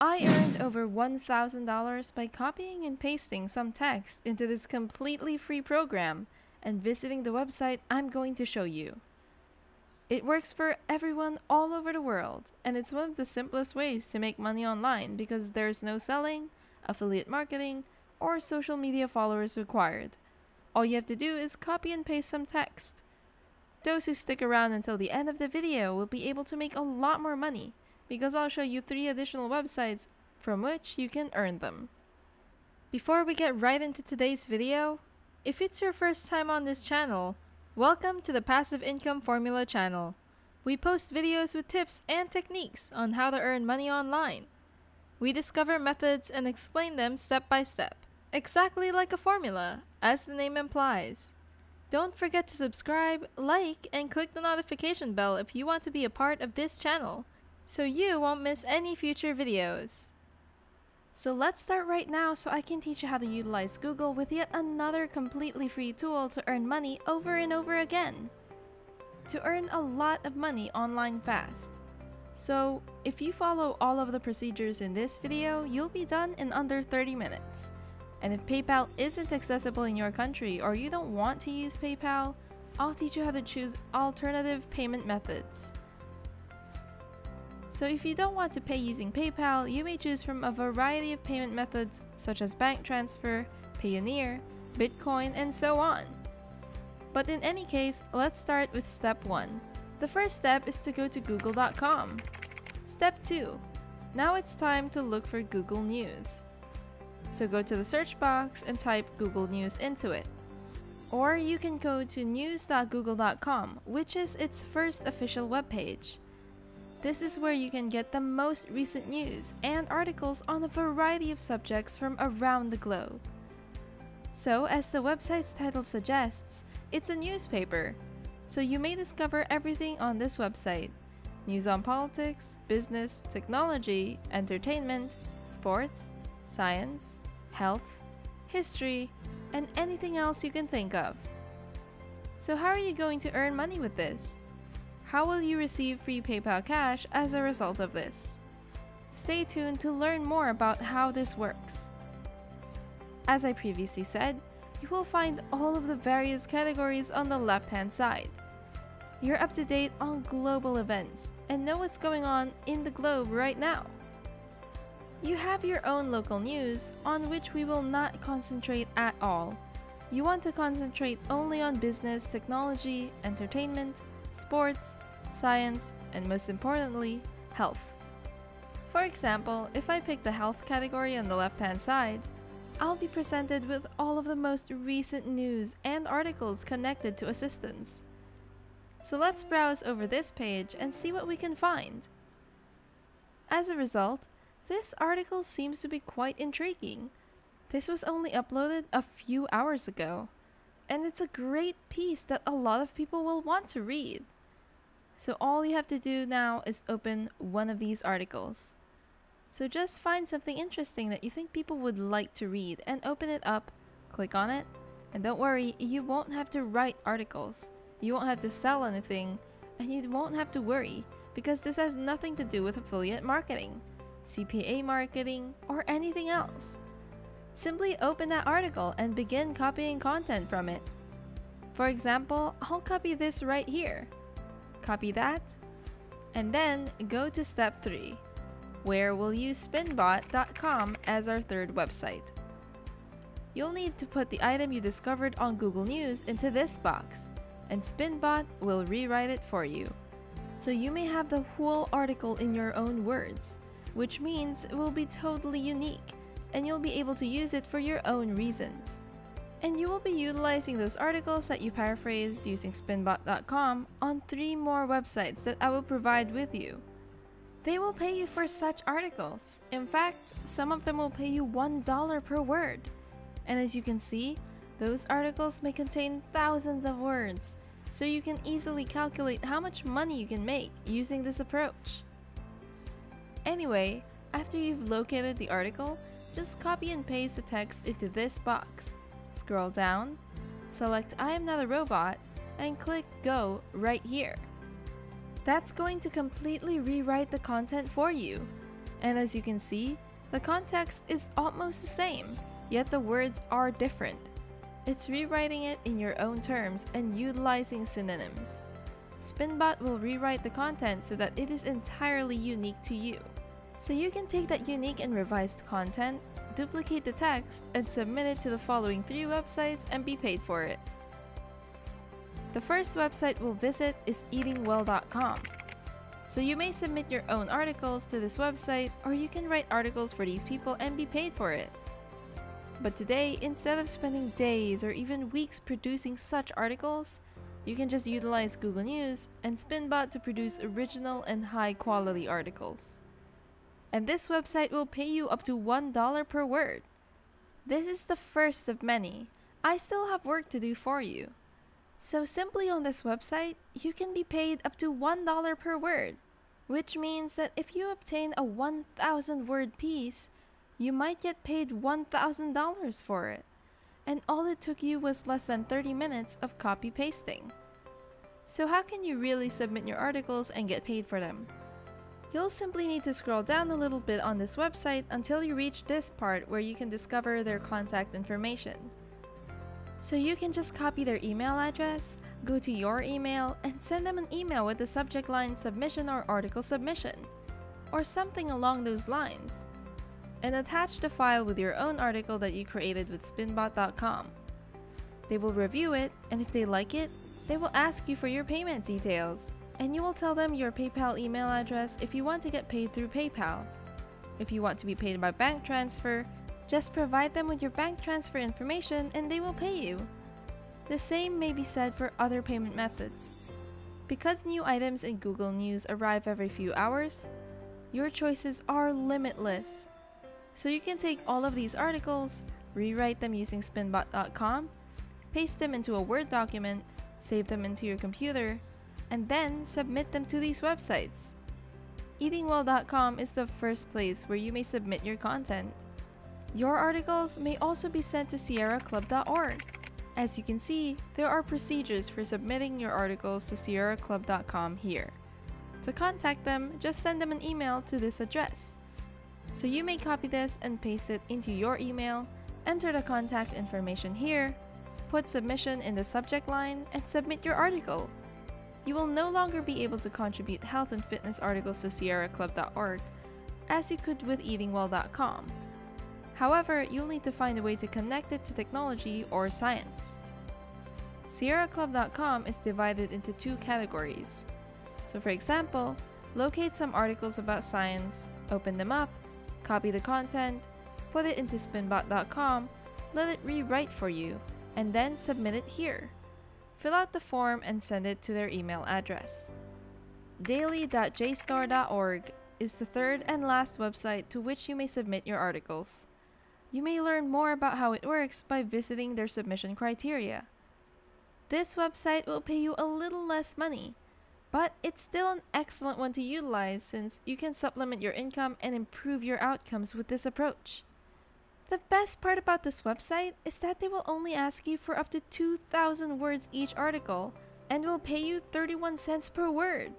I earned over $1,000 by copying and pasting some text into this completely free program and visiting the website I'm going to show you. It works for everyone all over the world, and it's one of the simplest ways to make money online because there's no selling, affiliate marketing, or social media followers required. All you have to do is copy and paste some text. Those who stick around until the end of the video will be able to make a lot more money, because I'll show you 3 additional websites from which you can earn them. Before we get right into today's video, if it's your first time on this channel, welcome to the Passive Income Formula channel. We post videos with tips and techniques on how to earn money online. We discover methods and explain them step by step, exactly like a formula, as the name implies. Don't forget to subscribe, like, and click the notification bell if you want to be a part of this channel, so you won't miss any future videos. So let's start right now so I can teach you how to utilize Google with yet another completely free tool to earn money over and over again. To earn a lot of money online fast. So if you follow all of the procedures in this video, you'll be done in under 30 minutes. And if PayPal isn't accessible in your country or you don't want to use PayPal, I'll teach you how to choose alternative payment methods. So if you don't want to pay using PayPal, you may choose from a variety of payment methods such as bank transfer, Payoneer, Bitcoin, and so on. But in any case, let's start with step 1. The first step is to go to google.com. Step 2. Now it's time to look for Google News. So go to the search box and type Google News into it. Or you can go to news.google.com, which is its first official webpage. This is where you can get the most recent news and articles on a variety of subjects from around the globe. So, as the website's title suggests, it's a newspaper, so you may discover everything on this website. News on politics, business, technology, entertainment, sports, science, health, history, and anything else you can think of. So how are you going to earn money with this? How will you receive free PayPal cash as a result of this? Stay tuned to learn more about how this works. As I previously said, you will find all of the various categories on the left-hand side. You're up to date on global events and know what's going on in the globe right now. You have your own local news, on which we will not concentrate at all. You want to concentrate only on business, technology, entertainment, sports, science, and most importantly, health. For example, if I pick the health category on the left-hand side, I'll be presented with all of the most recent news and articles connected to assistance. So let's browse over this page and see what we can find. As a result, this article seems to be quite intriguing. This was only uploaded a few hours ago. And it's a great piece that a lot of people will want to read. So all you have to do now is open one of these articles. So just find something interesting that you think people would like to read and open it up, click on it, and don't worry, you won't have to write articles, you won't have to sell anything, and you won't have to worry because this has nothing to do with affiliate marketing, CPA marketing, or anything else. Simply open that article and begin copying content from it. For example, I'll copy this right here. Copy that. And then go to step 3, where we'll use spinbot.com as our third website. You'll need to put the item you discovered on Google News into this box, and Spinbot will rewrite it for you. So you may have the whole article in your own words, which means it will be totally unique, and you'll be able to use it for your own reasons. And you will be utilizing those articles that you paraphrased using spinbot.com on 3 more websites that I will provide with you. They will pay you for such articles. In fact, some of them will pay you $1 per word. And as you can see, those articles may contain thousands of words, so you can easily calculate how much money you can make using this approach. Anyway, after you've located the article, just copy and paste the text into this box, scroll down, select I am not a robot, and click go right here. That's going to completely rewrite the content for you. and as you can see, the context is almost the same, yet the words are different. It's rewriting it in your own terms and utilizing synonyms. Spinbot will rewrite the content so that it is entirely unique to you. So you can take that unique and revised content, duplicate the text, and submit it to the following 3 websites and be paid for it. The first website we'll visit is eatingwell.com. So you may submit your own articles to this website, or you can write articles for these people and be paid for it. But today, instead of spending days or even weeks producing such articles, you can just utilize Google News and Spinbot to produce original and high-quality articles. And this website will pay you up to $1 per word. This is the first of many. I still have work to do for you. So simply on this website, you can be paid up to $1 per word, which means that if you obtain a 1,000-word piece, you might get paid $1,000 for it, and all it took you was less than 30 minutes of copy-pasting. So how can you really submit your articles and get paid for them? You'll simply need to scroll down a little bit on this website until you reach this part where you can discover their contact information. So you can just copy their email address, go to your email, and send them an email with the subject line submission or article submission, or something along those lines, and attach the file with your own article that you created with spinbot.com. They will review it, and if they like it, they will ask you for your payment details, and you will tell them your PayPal email address if you want to get paid through PayPal. If you want to be paid by bank transfer, just provide them with your bank transfer information and they will pay you. The same may be said for other payment methods. Because new items in Google News arrive every few hours, your choices are limitless. So you can take all of these articles, rewrite them using spinbot.com, paste them into a Word document, save them into your computer, and then submit them to these websites. EatingWell.com is the first place where you may submit your content. Your articles may also be sent to SierraClub.org. As you can see, there are procedures for submitting your articles to SierraClub.com here. To contact them, just send them an email to this address. So you may copy this and paste it into your email, enter the contact information here, put submission in the subject line, and submit your article. You will no longer be able to contribute health and fitness articles to SierraClub.org, as you could with EatingWell.com. However, you'll need to find a way to connect it to technology or science. SierraClub.com is divided into 2 categories. So for example, locate some articles about science, open them up, copy the content, put it into spinbot.com, let it rewrite for you, and then submit it here. Fill out the form and send it to their email address. Daily.jstor.org is the third and last website to which you may submit your articles. You may learn more about how it works by visiting their submission criteria. This website will pay you a little less money, but it's still an excellent one to utilize since you can supplement your income and improve your outcomes with this approach. The best part about this website is that they will only ask you for up to 2,000 words each article and will pay you 31 cents per word.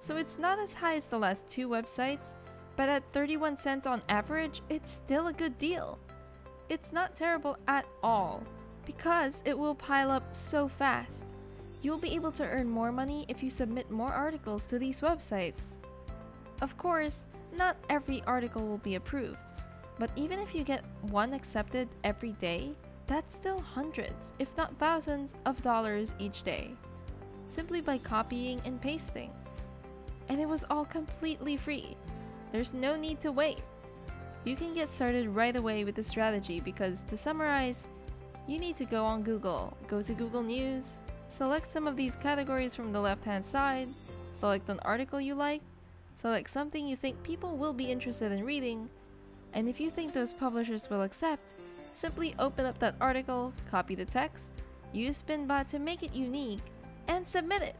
So it's not as high as the last 2 websites, but at 31 cents on average, it's still a good deal. It's not terrible at all, because it will pile up so fast. You'll be able to earn more money if you submit more articles to these websites. Of course, not every article will be approved, but even if you get one accepted every day, that's still hundreds, if not thousands, of dollars each day, simply by copying and pasting. And it was all completely free. There's no need to wait. You can get started right away with the strategy because, to summarize, you need to go on Google, go to Google News, select some of these categories from the left-hand side, select an article you like, select something you think people will be interested in reading, and if you think those publishers will accept, simply open up that article, copy the text, use Spinbot to make it unique, and submit it.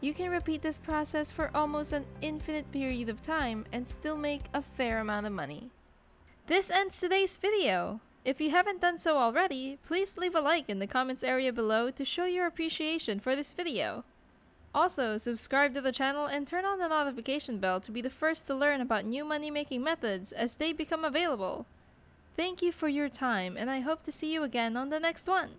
You can repeat this process for almost an infinite period of time and still make a fair amount of money. This ends today's video. If you haven't done so already, please leave a like in the comments area below to show your appreciation for this video. Also, subscribe to the channel and turn on the notification bell to be the first to learn about new money-making methods as they become available. Thank you for your time, and I hope to see you again on the next one!